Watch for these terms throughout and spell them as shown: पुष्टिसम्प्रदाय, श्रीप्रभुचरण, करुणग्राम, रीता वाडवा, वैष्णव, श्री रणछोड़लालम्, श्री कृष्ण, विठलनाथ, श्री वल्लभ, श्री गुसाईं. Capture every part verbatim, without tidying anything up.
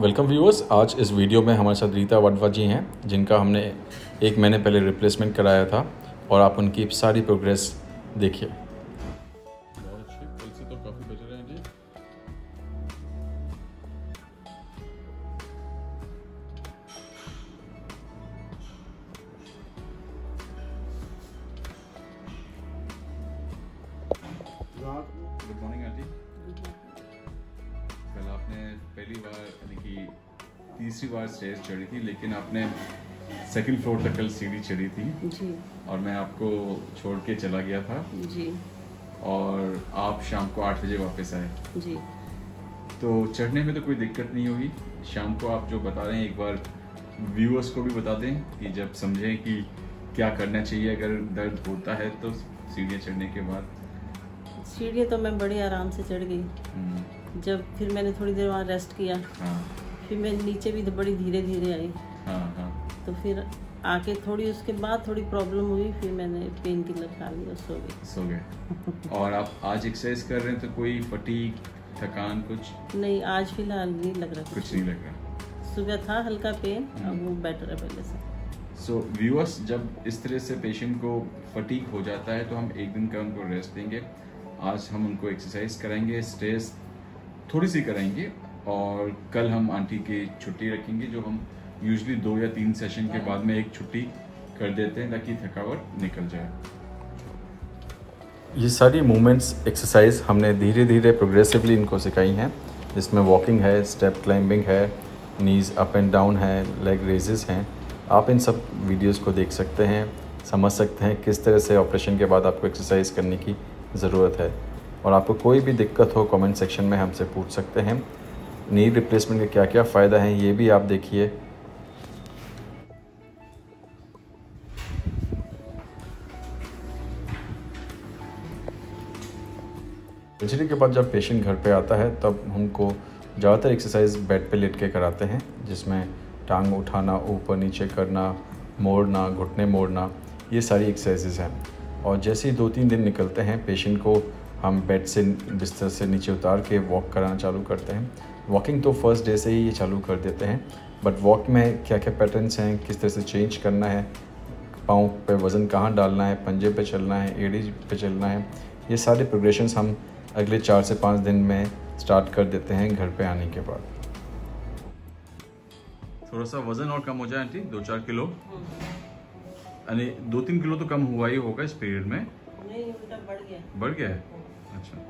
Welcome viewers, आज इस video में हमारे साथ रीता वाडवा जी हैं, जिनका हमने एक महीने पहले रिप्लेसमेंट कराया था और आप उनकी सारी प्रोग्रेस देखिए। Good morning aunty. कल आपने पहली बार यानी कि तीसरी बार स्टेज चढ़ी थी, लेकिन आपने सेकंड फ्लोर तक कल सीढ़ी चढ़ी थी जी। और मैं आपको छोड़ के चला गया था जी। और आप शाम को आठ बजे वापस आए जी। तो चढ़ने में तो कोई दिक्कत नहीं होगी। शाम को आप जो बता रहे हैं, एक बार व्यूअर्स को भी बता दें कि जब समझें कि क्या करना चाहिए अगर दर्द होता है तो सीढ़ियाँ चढ़ने के बाद। सीढ़ी तो मैं बड़े आराम से चढ़ गई। जब फिर मैंने थोड़ी देर वहाँ रेस्ट किया, हाँ। फिर मैं नीचे भी बड़ी धीरे धीरे आई, हाँ, हाँ। तो फिर आके थोड़ी उसके बाद थोड़ी प्रॉब्लम हुई, फिर मैंने पेन किलर खा लिया, सो गई सो गए। और आप आज एक्सरसाइज कर रहे हैं तो कोई फटीग, थकान कुछ नहीं? आज फिलहाल नहीं लग रहा, कुछ नहीं लग रहा। सुबह था हल्का पेन, अब वो बेटर है पहले से। सो so, व्यूअर्स, जब इस तरह से पेशेंट को फटीग हो जाता है तो हम एक दिन का उनको रेस्ट देंगे। आज हम उनको एक्सरसाइज कराएंगे, स्ट्रेस थोड़ी सी कराएंगे, और कल हम आंटी की छुट्टी रखेंगे, जो हम यूजली दो या तीन सेशन के बाद में एक छुट्टी कर देते हैं ताकि थकावट निकल जाए। ये सारी मूवमेंट्स एक्सरसाइज हमने धीरे धीरे प्रोग्रेसिवली इनको सिखाई हैं, जिसमें वॉकिंग है, स्टेप क्लाइंबिंग है, नीज अप एंड डाउन है, लेग रेजेस हैं। आप इन सब वीडियोज़ को देख सकते हैं, समझ सकते हैं किस तरह से ऑपरेशन के बाद आपको एक्सरसाइज करने की ज़रूरत है। और आपको कोई भी दिक्कत हो कमेंट सेक्शन में हमसे पूछ सकते हैं। नी रिप्लेसमेंट के क्या क्या फ़ायदा हैं ये भी आप देखिए। सर्जरी के बाद जब पेशेंट घर पे आता है तब हमको ज़्यादातर एक्सरसाइज बेड पे लेट के कराते हैं, जिसमें टांग उठाना, ऊपर नीचे करना, मोड़ना, घुटने मोड़ना, ये सारी एक्सरसाइजेज हैं। और जैसे ही दो तीन दिन निकलते हैं, पेशेंट को हम बेड से, बिस्तर से नीचे उतार के वॉक कराना चालू करते हैं। वॉकिंग तो फर्स्ट डे से ही ये चालू कर देते हैं, बट वॉक में क्या क्या पैटर्न्स हैं, किस तरह से चेंज करना है, पाँव पे वज़न कहाँ डालना है, पंजे पे चलना है, एड़ी पे चलना है, ये सारे प्रोग्रेशंस हम अगले चार से पाँच दिन में स्टार्ट कर देते हैं घर पर आने के बाद। थोड़ा सा वज़न और कम हो जाए आंटी, दो चार किलो, यानी दो तीन किलो तो कम हुआ ही होगा इस पीरियड में? नहीं, उल्टा बढ़ गया। बढ़ गया है? अच्छा।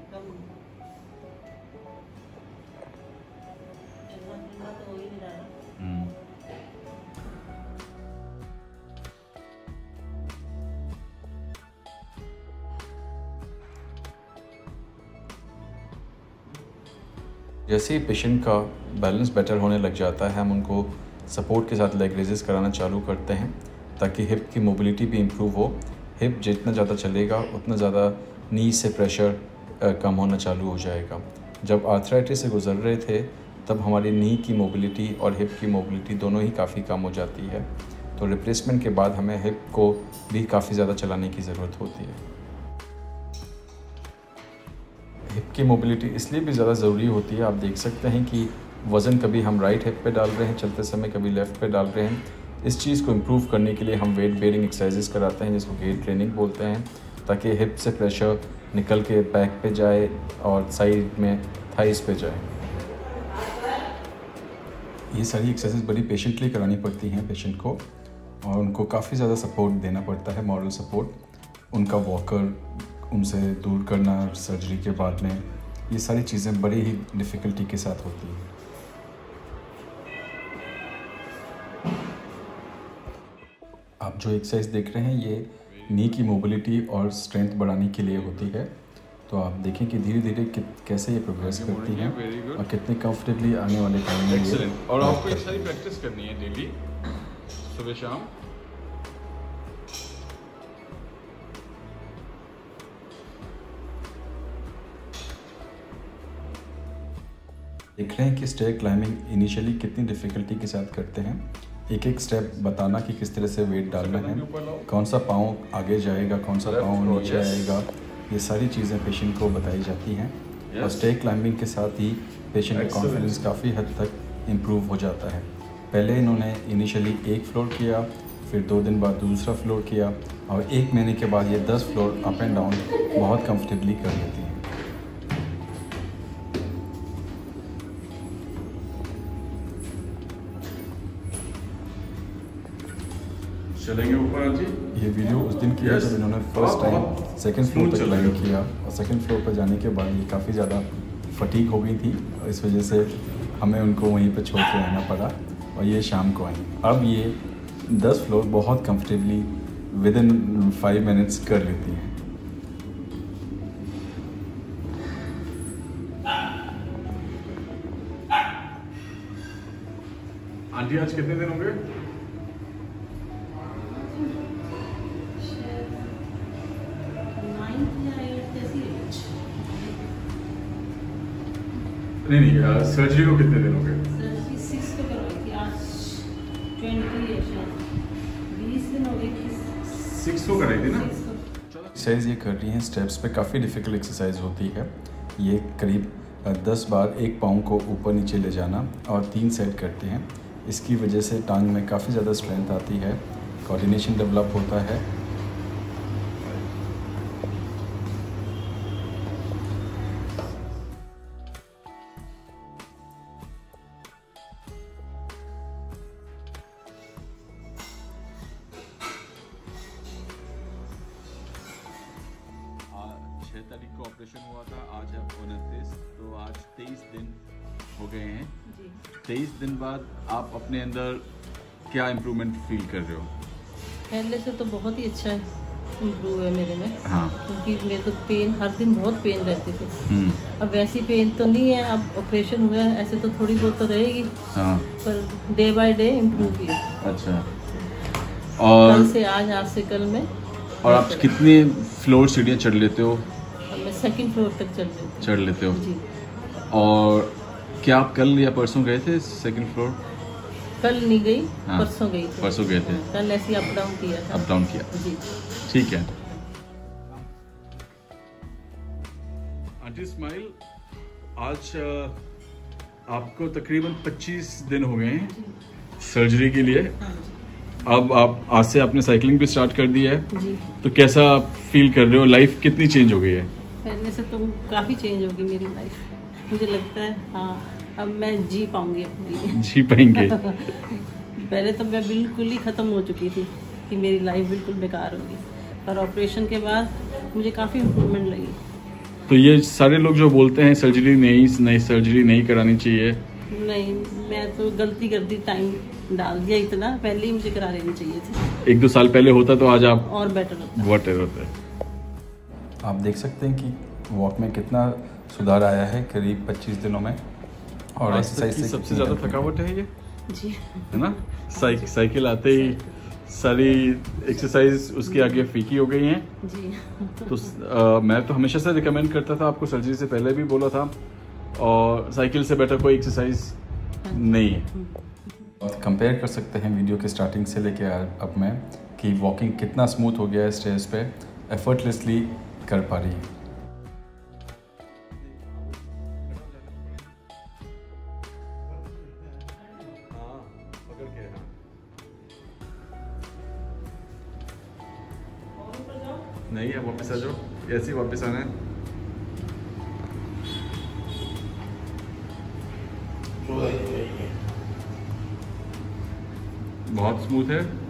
जैसे ही पेशेंट का बैलेंस बेटर होने लग जाता है, हम उनको सपोर्ट के साथ लेग रेजेस कराना चालू करते हैं ताकि हिप की मोबिलिटी भी इम्प्रूव हो। हिप जितना ज़्यादा चलेगा उतना ज़्यादा नी से प्रेशर कम होना चालू हो जाएगा। जब आर्थराइटिस से गुजर रहे थे तब हमारी नी की मोबिलिटी और हिप की मोबिलिटी दोनों ही काफ़ी कम हो जाती है, तो रिप्लेसमेंट के बाद हमें हिप को भी काफ़ी ज़्यादा चलाने की ज़रूरत होती है। हिप की मोबिलिटी इसलिए भी ज़्यादा ज़रूरी होती है। आप देख सकते हैं कि वज़न कभी हम राइट हिप पर डाल रहे हैं चलते समय, कभी लेफ़्ट पर डाल रहे हैं। इस चीज़ को इम्प्रूव करने के लिए हम वेट बेयरिंग एक्सरसाइजेस कराते हैं, जिसको गेट ट्रेनिंग बोलते हैं, ताकि हिप से प्रेशर निकल के बैक पे जाए और साइड में थाइस पे जाए। ये सारी एक्सरसाइज बड़ी पेशेंटली करानी पड़ती हैं पेशेंट को, और उनको काफ़ी ज़्यादा सपोर्ट देना पड़ता है, मॉरल सपोर्ट, उनका वॉकर उनसे दूर करना सर्जरी के बाद में, ये सारी चीज़ें बड़ी ही डिफ़िकल्टी के साथ होती हैं। आप जो एक्सरसाइज देख रहे हैं ये नी की मोबिलिटी और स्ट्रेंथ बढ़ाने के लिए होती है। तो आप देखें कि धीरे धीरे कैसे ये प्रोग्रेस करती है और कितने कंफर्टेबली आने वाले टाइम में। एक्सीलेंट। और आपको एक सारी प्रैक्टिस करनी है डेली, सुबह शाम। देख रहे हैं कि स्टेयर क्लाइंबिंग इनिशियली कितनी डिफिकल्टी के साथ करते हैं। एक एक स्टेप बताना कि किस तरह से वेट डालना है, कौन सा पाँव आगे जाएगा, कौन सा पाँव नीचे आएगा, ये सारी चीज़ें पेशेंट को बताई जाती हैं। और स्टेयर क्लाइंबिंग के साथ ही पेशेंट का कॉन्फिडेंस काफ़ी हद तक इम्प्रूव हो जाता है। पहले इन्होंने इनिशियली एक फ्लोर किया, फिर दो दिन बाद दूसरा फ्लोर किया और एक महीने के बाद ये दस फ्लोर अप एंड डाउन बहुत कंफर्टेबली कर लेती है। चलेंगे ऊपर आंटी। ये वीडियो उस दिन किया जब इन्होंने फर्स्ट टाइम सेकंड फ्लोर पर लैंड किया और सेकंड फ्लोर पर जाने के बाद ये काफ़ी ज़्यादा फटीक हो गई थी, इस वजह से हमें उनको वहीं पर छोड़ के रहना पड़ा और ये शाम को आई। अब ये दस फ्लोर बहुत comfortably within five minutes कर लेती हैं। आंटी आज कितने दिन होंगे? नहीं नहीं, सर्जरी को कितने दिन हो गए? सर्जरी सिक्स को करवाई थी, आज ट्वेंटी शायद बीस दिन हो गए। सिक्स को कराई थी ना। एक्सरसाइज ये कर रही हैं स्टेप्स पे, काफ़ी डिफ़िकल्ट एक्सरसाइज होती है। ये करीब दस बार एक पाँव को ऊपर नीचे ले जाना और तीन सेट करते हैं। इसकी वजह से टांग में काफ़ी ज़्यादा स्ट्रेंथ आती है, कोऑर्डिनेशन डेवलप होता है। छः तारीख को ऑपरेशन हुआ था, आज अब उनतीस, तो आज तेईस दिन हो गए हैं। तेईस दिन बाद आप अपने अंदर क्या इम्प्रूवमेंट फील कर रहे हो? पहले से तो बहुत ही अच्छा इम्प्रूव है मेरे में। हाँ, क्योंकि मेरे तो पेन हर दिन बहुत पेन रहती थी, अब वैसी पेन तो नहीं है। अब ऑपरेशन हुआ है, ऐसे तो थोड़ी बहुत तो रहेगी। हाँ, per day by day improve किया। अच्छा, और कल से आज, आज से कल में। और आप कितने फ्लोर सीढ़ियाँ चढ़ लेते हो? सेकंड फ्लोर तक चल लेते चढ़ लेते हो जी। और क्या आप कल या परसों गए थे सेकंड फ्लोर? कल नहीं गई। हाँ, परसों गई थी। परसों गए थे। कल ऐसे अप डाउन किया था। अप डाउन किया जी, ठीक है। आंटी स्माइल, आज आपको तकरीबन पच्चीस दिन हो गए हैं सर्जरी के लिए। अब आप आज से आपने साइकिलिंग भी स्टार्ट कर दी है जी। तो कैसा आप फील कर रहे हो? लाइफ कितनी चेंज हो गई है? पहले से तो काफ़ी चेंज होगी मेरी लाइफ, मुझे लगता है। हाँ, अब मैं जी पाऊंगी अपनी। जी पाएंगे। पहले तो मैं बिल्कुल ही ख़त्म हो चुकी थी कि मेरी लाइफ बिल्कुल बेकार होगी, पर ऑपरेशन के बाद मुझे काफ़ी इम्प्रूवमेंट लगी। तो ये सारे लोग जो बोलते हैं सर्जरी नहीं नहीं सर्जरी नहीं करानी चाहिए, नहीं, मैं तो गलती कर दी, टाइम डाल दिया इतना, पहले ही मुझे करा लेनी चाहिए थी। एक दो साल पहले होता तो आज आप और बेटर बेटर होता है। आप देख सकते हैं कि वॉक में कितना सुधार आया है करीब पच्चीस दिनों में। और एक्सरसाइज से सबसे ज़्यादा थकावट है ये जी, है ना? साइक, साइकिल आते ही सारी एक्सरसाइज उसके आगे फीकी हो गई हैं जी। तो आ, मैं तो हमेशा से रिकमेंड करता था आपको, सर्जरी से पहले भी बोला था, और साइकिल से बेटर कोई एक्सरसाइज नहीं है। कंपेयर कर सकते हैं वीडियो के स्टार्टिंग से लेके अब में कि वॉकिंग कितना स्मूथ हो गया है, स्टेज पे एफर्टलेसली कर पा रही है। नहीं है, वापस आ जाओ, ऐसे ही वापस आना है। बहुत स्मूथ है।